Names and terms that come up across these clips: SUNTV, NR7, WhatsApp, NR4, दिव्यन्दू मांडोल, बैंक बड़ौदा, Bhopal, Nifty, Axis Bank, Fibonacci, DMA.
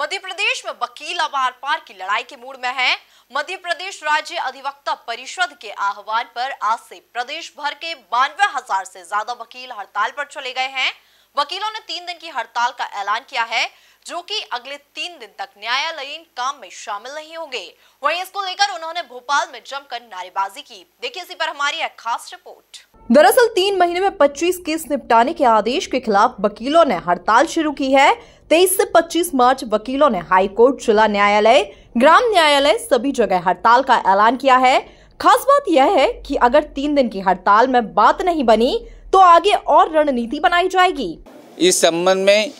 मध्य प्रदेश में वकील अब आर पार की लड़ाई के मूड में है। मध्य प्रदेश राज्य अधिवक्ता परिषद के आह्वान पर आज से प्रदेश भर के 92,000 से ज्यादा वकील हड़ताल पर चले गए हैं। वकीलों ने 3 दिन की हड़ताल का ऐलान किया है, जो कि अगले 3 दिन तक न्यायालयीन काम में शामिल नहीं होंगे। वहीं इसको लेकर उन्होंने भोपाल में जमकर नारेबाजी की। देखिए इसी पर हमारी एक खास रिपोर्ट। दरअसल 3 महीने में 25 केस निपटाने के आदेश के खिलाफ वकीलों ने हड़ताल शुरू की है। 23 से 25 मार्च वकीलों ने हाई कोर्ट, जिला न्यायालय, ग्राम न्यायालय सभी जगह हड़ताल का ऐलान किया है। खास बात यह है कि अगर 3 दिन की हड़ताल में बात नहीं बनी तो आगे और रणनीति बनाई जाएगी। इस संबंध में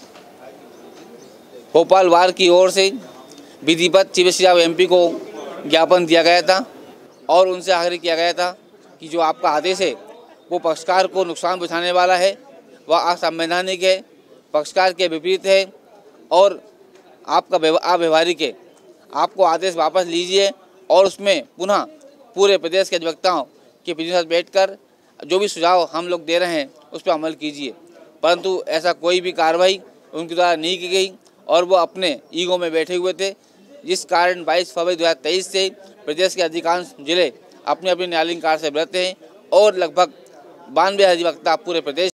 भोपाल वार की ओर से विधिवत चीफ जस्टिस साहब MP को ज्ञापन दिया गया था और उनसे आग्रह किया गया था कि जो आपका आदेश है वो पक्षकार को नुकसान पहुँचाने वाला है, वह असंवैधानिक है, पक्षकार के विपरीत है और आपका अव्यवहारिक है। आपको आदेश वापस लीजिए और उसमें पुनः पूरे प्रदेश के अधिवक्ताओं के प्रतिनिधियों के साथ बैठकर जो भी सुझाव हम लोग दे रहे हैं उस पर अमल कीजिए, परंतु ऐसा कोई भी कार्रवाई उनके द्वारा नहीं की गई और वो अपने ईगो में बैठे हुए थे, जिस कारण 22 फरवरी 2023 से प्रदेश के अधिकांश जिले अपने अपने न्यायालयीन कार्य से बरते हैं और लगभग 92,000 अधिवक्ता पूरे प्रदेश।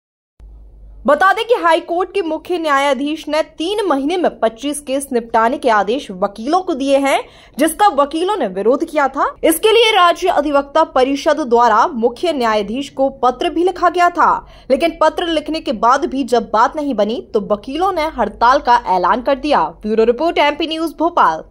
बता दें कि हाई कोर्ट के मुख्य न्यायाधीश ने 3 महीने में 25 केस निपटाने के आदेश वकीलों को दिए हैं, जिसका वकीलों ने विरोध किया था। इसके लिए राज्य अधिवक्ता परिषद द्वारा मुख्य न्यायाधीश को पत्र भी लिखा गया था, लेकिन पत्र लिखने के बाद भी जब बात नहीं बनी तो वकीलों ने हड़ताल का ऐलान कर दिया। Bureau report MP news Bhopal.